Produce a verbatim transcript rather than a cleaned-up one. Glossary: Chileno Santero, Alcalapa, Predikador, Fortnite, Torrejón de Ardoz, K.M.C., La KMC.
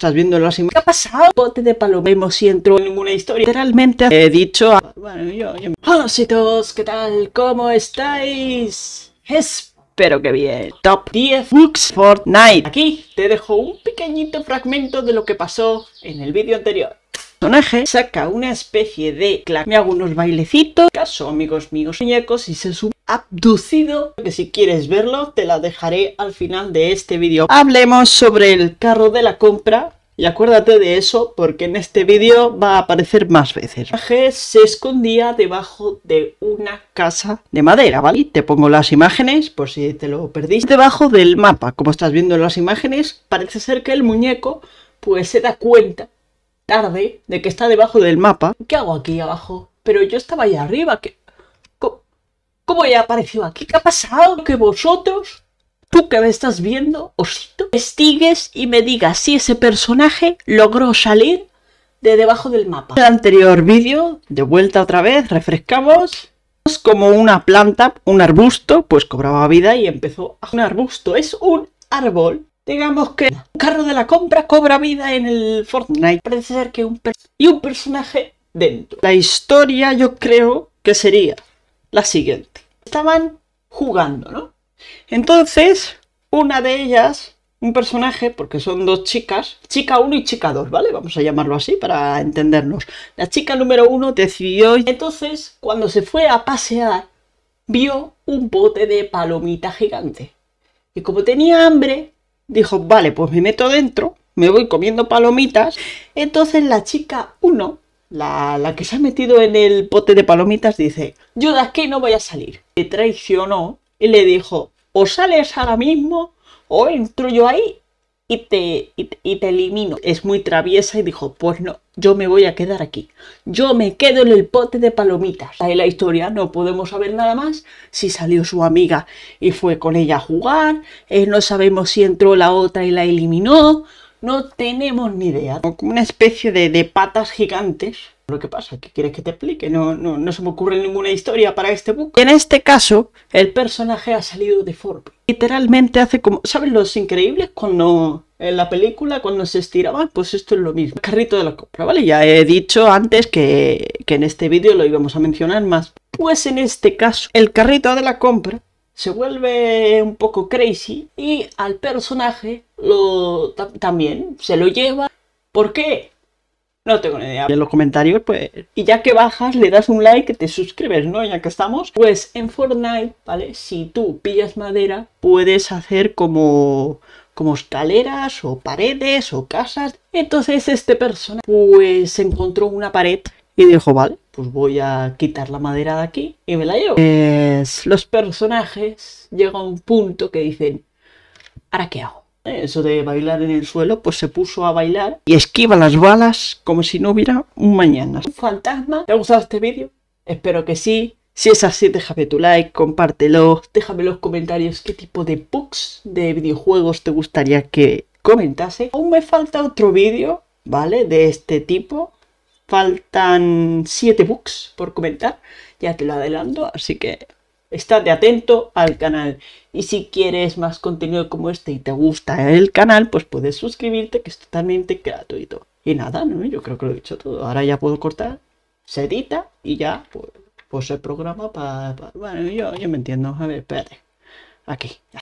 estás viendo las imágenes. ¿Qué ha pasado? Bote de palomemos si entro en ninguna historia. Literalmente he dicho... A... Bueno, yo... yo... Hola, chicos, ¿qué tal? ¿Cómo estáis? Espero que bien. Top diez Bugs Fortnite. Aquí te dejo un pequeñito fragmento de lo que pasó en el vídeo anterior. Personaje saca una especie de clac, me hago unos bailecitos, caso amigos míos muñecos y se sube abducido, que si quieres verlo te la dejaré al final de este vídeo. Hablemos sobre el carro de la compra y acuérdate de eso porque en este vídeo va a aparecer más veces. El personaje se escondía debajo de una casa de madera, ¿vale? Y te pongo las imágenes por si te lo perdís. Debajo del mapa, como estás viendo en las imágenes, parece ser que el muñeco pues se da cuenta tarde de que está debajo del mapa. ¿Qué hago aquí abajo? Pero yo estaba ahí arriba. ¿Qué? ¿Cómo, cómo he aparecido aquí? ¿Qué ha pasado? Que vosotros, tú que me estás viendo, osito, investigues y me digas si ese personaje logró salir de debajo del mapa. En el anterior vídeo, de vuelta otra vez, refrescamos. Es como una planta, un arbusto, pues cobraba vida y empezó a... Un arbusto es un árbol. Digamos que un carro de la compra cobra vida en el Fortnite. Parece ser que un y un personaje dentro. La historia yo creo que sería la siguiente. Estaban jugando, ¿no? Entonces, una de ellas, un personaje, porque son dos chicas, chica uno y chica dos, ¿vale? Vamos a llamarlo así para entendernos. La chica número uno decidió... Entonces, cuando se fue a pasear, vio un bote de palomita gigante. Y como tenía hambre... Dijo, vale, pues me meto dentro, me voy comiendo palomitas. Entonces la chica uno, la, la que se ha metido en el bote de palomitas, dice, yo de aquí no voy a salir. Le traicionó y le dijo, o sales ahora mismo o entro yo ahí y te, y, y te elimino. Es muy traviesa y dijo, pues no, yo me voy a quedar aquí. Yo me quedo en el bote de palomitas. Ahí la historia, no podemos saber nada más. Si salió su amiga y fue con ella a jugar, eh, no sabemos si entró la otra y la eliminó, no tenemos ni idea. Como una especie de, de patas gigantes. Lo que pasa, ¿qué quieres que te explique? No, no, no se me ocurre ninguna historia para este book. En este caso, el personaje ha salido de Fortnite. Literalmente hace como... ¿Sabes los increíbles? Cuando en la película, cuando se estiraban, pues esto es lo mismo. El carrito de la compra, ¿vale? Ya he dicho antes que, que en este vídeo lo íbamos a mencionar más. Pues en este caso, el carrito de la compra se vuelve un poco crazy y al personaje lo también se lo lleva. ¿Por qué? No tengo ni idea. En los comentarios, pues... Y ya que bajas, le das un like, te suscribes, ¿no? Ya que estamos. Pues en Fortnite, ¿vale? Si tú pillas madera, puedes hacer como... Como escaleras, o paredes, o casas. Entonces este personaje, pues, encontró una pared y dijo, vale, pues voy a quitar la madera de aquí y me la llevo. Pues los personajes llegan a un punto que dicen, ¿ahora qué hago? Eso de bailar en el suelo, pues se puso a bailar y esquiva las balas como si no hubiera un mañana. Un fantasma. ¿Te ha gustado este vídeo? Espero que sí. Si es así, déjame tu like, compártelo, déjame en los comentarios qué tipo de bugs de videojuegos te gustaría que comentase. Aún me falta otro vídeo, ¿vale? De este tipo. Faltan siete bugs por comentar. Ya te lo adelanto, así que... Estate atento al canal y si quieres más contenido como este y te gusta el canal, pues puedes suscribirte que es totalmente gratuito. Y nada, ¿no? Yo creo que lo he dicho todo. Ahora ya puedo cortar, se edita y ya pues, pues el programa para... Pa, bueno, yo, yo me entiendo. A ver, espérate. Aquí, ya.